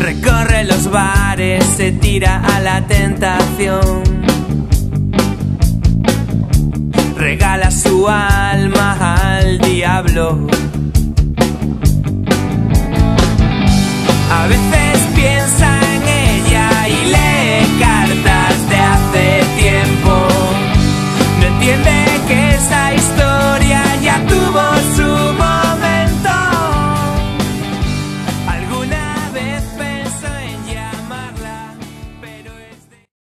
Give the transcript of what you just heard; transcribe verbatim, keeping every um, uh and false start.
recorre los bares, se tira a la tentación, regala su alma al diablo. A veces